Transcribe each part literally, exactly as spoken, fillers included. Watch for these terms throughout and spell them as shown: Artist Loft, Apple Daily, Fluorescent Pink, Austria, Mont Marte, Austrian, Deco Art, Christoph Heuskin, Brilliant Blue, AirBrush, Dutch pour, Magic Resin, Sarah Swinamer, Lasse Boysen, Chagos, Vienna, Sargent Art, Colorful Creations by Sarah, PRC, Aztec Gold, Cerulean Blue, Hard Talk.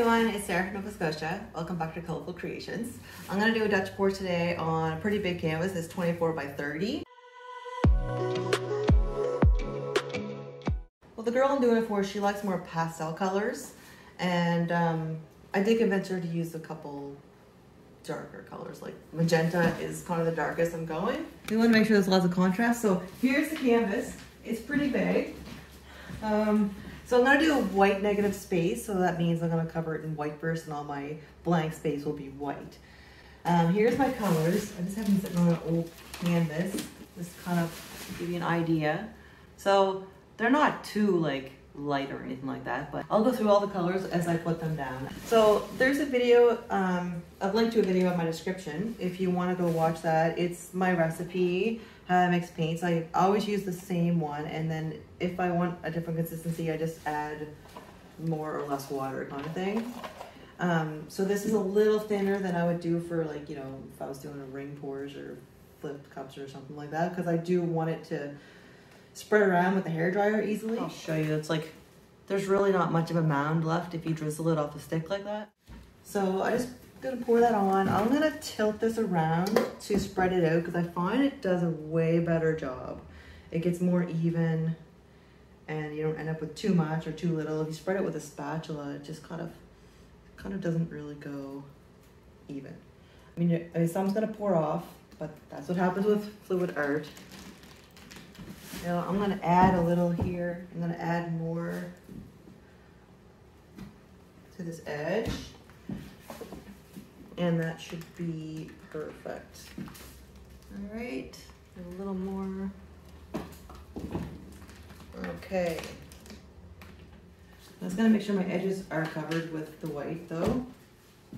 everyone, it's Sarah from Nova Scotia. Welcome back to Colorful Creations. I'm gonna do a Dutch pour today on a pretty big canvas. It's twenty-four by thirty. Well, the girl I'm doing it for, she likes more pastel colors, and um, I did convince her to use a couple darker colors. Like magenta is kind of the darkest I'm going. We want to make sure there's lots of contrast. So here's the canvas. It's pretty big. Um, So I'm gonna do a white negative space, so that means I'm gonna cover it in white first and all my blank space will be white. Um, here's my colors. I just have them sitting on an old canvas. Just kind of give you an idea. So they're not too like light or anything like that, but I'll go through all the colors as I put them down. So there's a video, um, I've linked to a video in my description if you wanna go watch that. It's my recipe. How I mix paints. I always use the same one, and then if I want a different consistency, I just add more or less water kind of thing. Um, so this is a little thinner than I would do for, like, you know, if I was doing a ring pours or flipped cups or something like that, because I do want it to spread around with the hairdryer easily. I'll show you. It's like there's really not much of a mound left if you drizzle it off a stick like that. So I just gonna pour that on. I'm gonna tilt this around to spread it out because I find it does a way better job. It gets more even and you don't end up with too much or too little. If you spread it with a spatula, it just kind of kind of doesn't really go even. I mean, I mean some's gonna pour off, but that's what happens with fluid art. Now I'm gonna add a little here. I'm gonna add more to this edge. And that should be perfect. All right, a little more. Okay. I was gonna make sure my edges are covered with the white though. I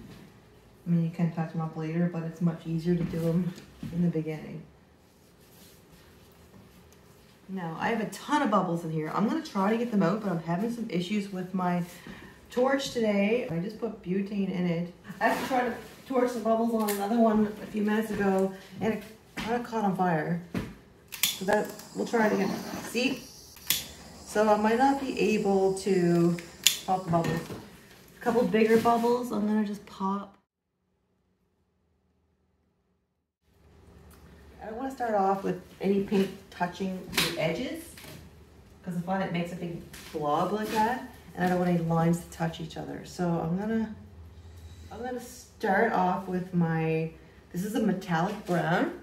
mean, you can touch them up later, but it's much easier to do them in the beginning. Now, I have a ton of bubbles in here. I'm gonna try to get them out, but I'm having some issues with my torch today. I just put butane in it. I actually tried to torch the bubbles on another one a few minutes ago and it kind of caught on fire. So that, we'll try it again. See? So I might not be able to pop the bubbles. A couple bigger bubbles I'm gonna just pop. I don't wanna start off with any paint touching the edges because I find it makes a big blob like that. And I don't want any lines to touch each other. So I'm gonna, I'm gonna start off with my, this is a metallic brown.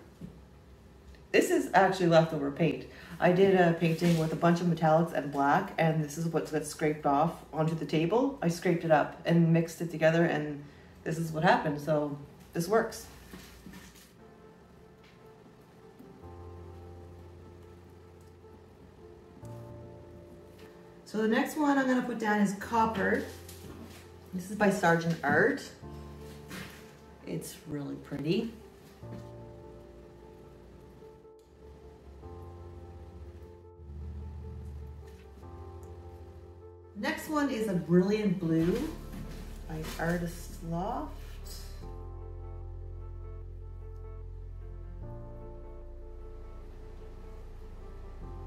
This is actually leftover paint. I did a painting with a bunch of metallics and black, and this is what got scraped off onto the table. I scraped it up and mixed it together, and this is what happened, so this works. So the next one I'm gonna put down is Copper. This is by Sargent Art. It's really pretty. Next one is a Brilliant Blue by Artist Loft.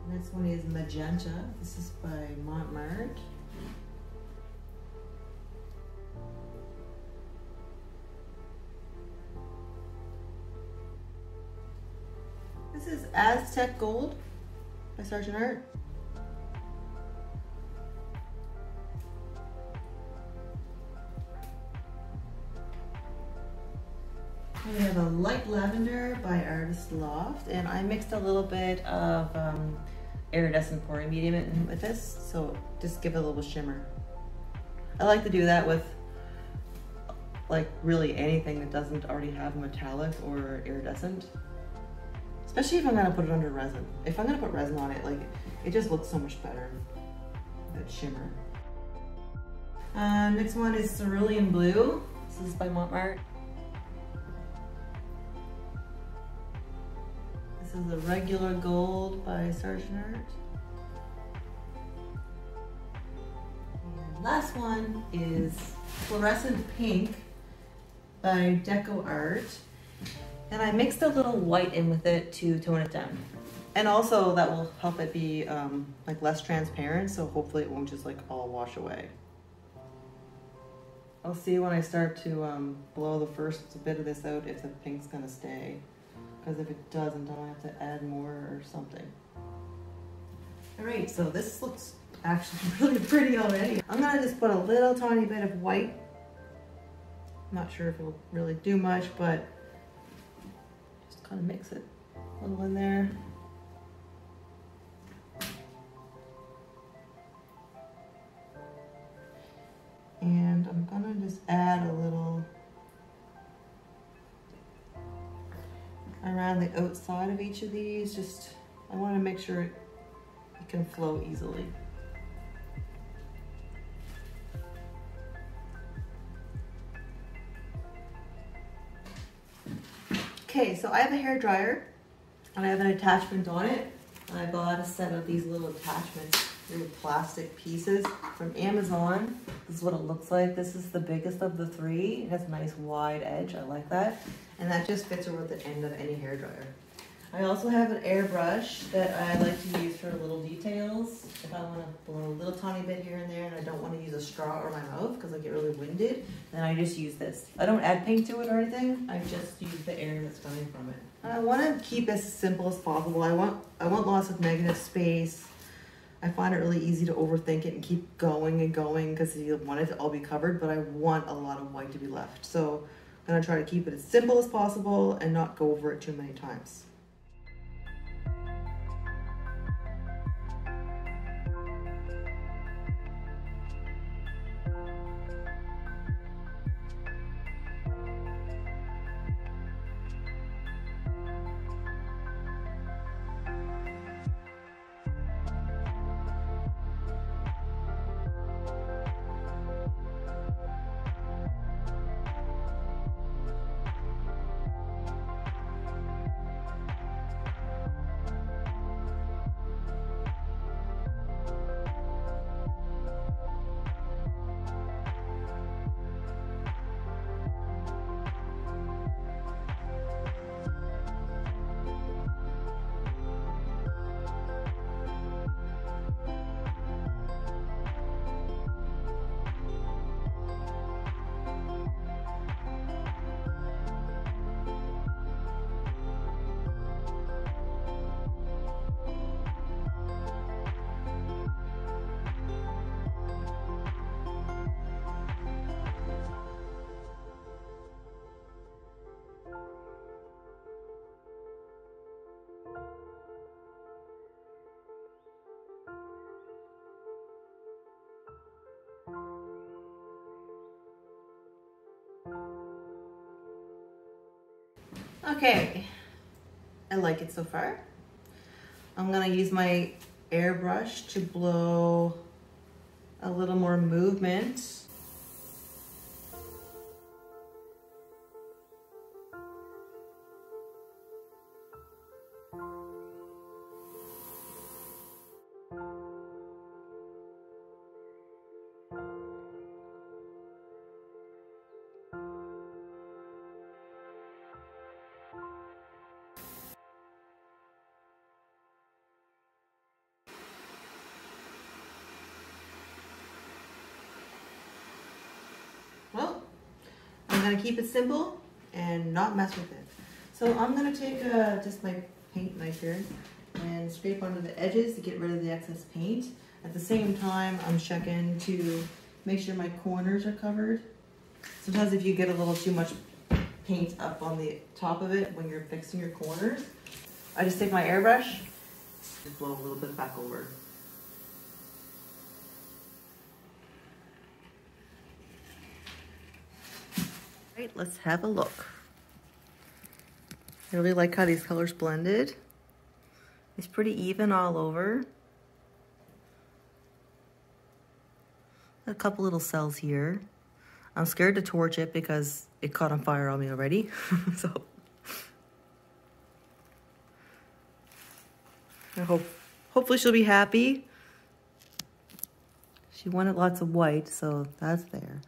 Next one is Magenta. This is by Mont Marte. This is Aztec Gold by Sargent Art. And we have a Light Lavender by Artist Loft, and I mixed a little bit of um, iridescent pouring medium in with this, so just give it a little shimmer. I like to do that with like really anything that doesn't already have metallic or iridescent, especially if I'm gonna put it under resin. If I'm gonna put resin on it, like it just looks so much better, that shimmer. Um, next one is Cerulean Blue. This is by Mont Marte. This is a Regular Gold by Sargent Art. And last one is Fluorescent Pink by Deco Art. And I mixed a little white in with it to tone it down. And also that will help it be um, like less transparent, so hopefully it won't just like all wash away. I'll see when I start to um, blow the first bit of this out if the pink's gonna stay. Because if it doesn't, I'll have to add more or something. All right, so this looks actually really pretty already. I'm gonna just put a little tiny bit of white. I'm not sure if it'll really do much, but just kind of mix it a little in there. And I'm gonna just add a little around the outside of each of these. Just, I wanna make sure it, it can flow easily. Okay, so I have a hair dryer and I have an attachment on it. I bought a set of these little attachments. Through plastic pieces from Amazon. This is what it looks like. This is the biggest of the three. It has a nice wide edge, I like that. And that just fits over the end of any hairdryer. I also have an airbrush that I like to use for little details. If I wanna blow a little tiny bit here and there and I don't wanna use a straw or my mouth because I get really winded, then I just use this. I don't add paint to it or anything. I just use the air that's coming from it. I wanna keep as simple as possible. I want, I want lots of negative space. I find it really easy to overthink it and keep going and going because you want it to all be covered, but I want a lot of white to be left. So I'm gonna try to keep it as simple as possible and not go over it too many times. Okay, I like it so far. I'm gonna use my airbrush to blow a little more movement. I'm gonna keep it simple and not mess with it. So I'm gonna take uh, just my paint knife here and scrape onto the edges to get rid of the excess paint. At the same time, I'm checking to make sure my corners are covered. Sometimes if you get a little too much paint up on the top of it when you're fixing your corners, I just take my airbrush, just blow a little bit back over. Let's have a look. I really like how these colors blended. It's pretty even all over. A couple little cells here. I'm scared to torch it because it caught on fire on me already. So I hope, hopefully she'll be happy. She wanted lots of white, so that's there.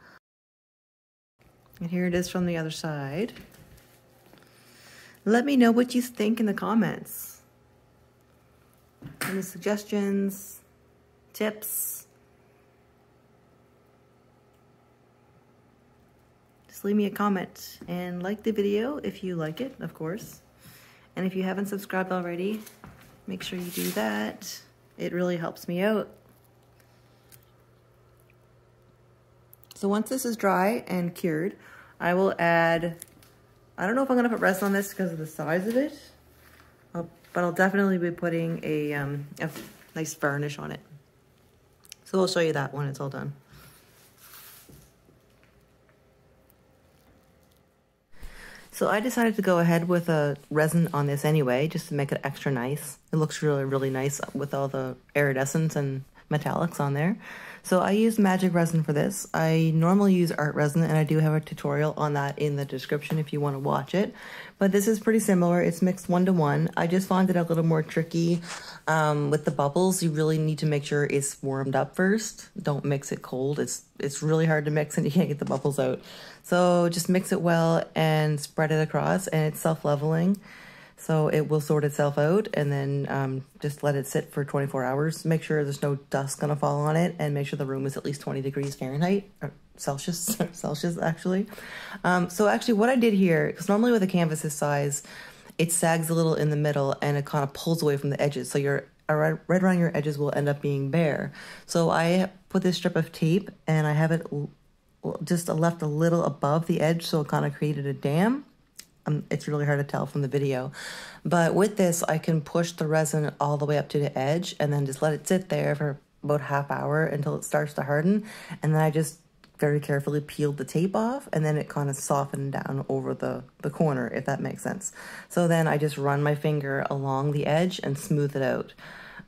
And here it is from the other side. Let me know what you think in the comments. Any suggestions, tips? just leave me a comment and like the video if you like it, of course. And if you haven't subscribed already, make sure you do that. It really helps me out. So once this is dry and cured, I will add, I don't know if I'm gonna put resin on this because of the size of it, I'll, but I'll definitely be putting a, um, a nice varnish on it. So we'll show you that when it's all done. So I decided to go ahead with a resin on this anyway, just to make it extra nice. It looks really, really nice with all the iridescence and metallics on there. So I used Magic Resin for this. I normally use Art Resin, and I do have a tutorial on that in the description if you want to watch it. But this is pretty similar. It's mixed one-to-one. I just found it a little more tricky um, with the bubbles. You really need to make sure it's warmed up first. Don't mix it cold. It's, it's really hard to mix, and you can't get the bubbles out. So just mix it well and spread it across, and it's self-leveling, so it will sort itself out, and then um, just let it sit for twenty-four hours. Make sure there's no dust gonna fall on it, and make sure the room is at least twenty degrees Fahrenheit, or Celsius, or Celsius actually. Um, so actually what I did here, because normally with a canvas this size, it sags a little in the middle and it kind of pulls away from the edges. So your right around your edges will end up being bare. So I put this strip of tape and I have it just left a little above the edge, so it kind of created a dam. Um, it's really hard to tell from the video, but with this I can push the resin all the way up to the edge and then just let it sit there for about half hour until it starts to harden, and then I just very carefully peeled the tape off, and then it kind of softened down over the the corner, if that makes sense. So then I just run my finger along the edge and smooth it out.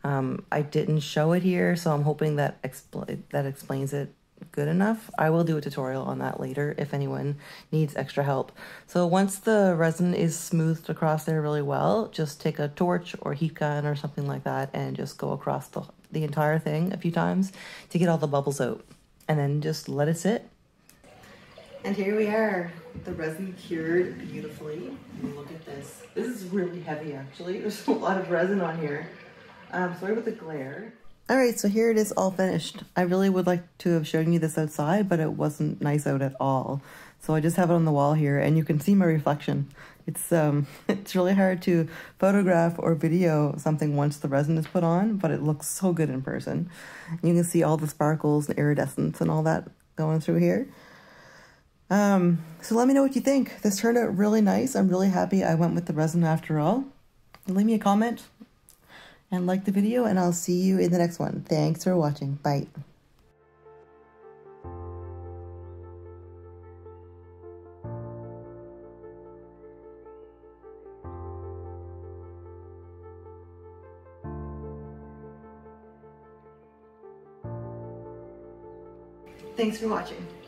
um, I didn't show it here, so I'm hoping that expl- that explains it good enough. I will do a tutorial on that later if anyone needs extra help. So once the resin is smoothed across there really well, just take a torch or heat gun or something like that and just go across the, the entire thing a few times to get all the bubbles out, and then just let it sit. And here we are, the resin cured beautifully. Look at this. This is really heavy actually. There's a lot of resin on here. Um, sorry about the glare. Alright, so here it is all finished. I really would like to have shown you this outside, but it wasn't nice out at all. So I just have it on the wall here, and you can see my reflection. It's um, it's really hard to photograph or video something once the resin is put on, but it looks so good in person. You can see all the sparkles and iridescence and all that going through here. Um, so let me know what you think. This turned out really nice. I'm really happy I went with the resin after all. Leave me a comment and like the video, and I'll see you in the next one. Thanks for watching. Bye. Thanks for watching.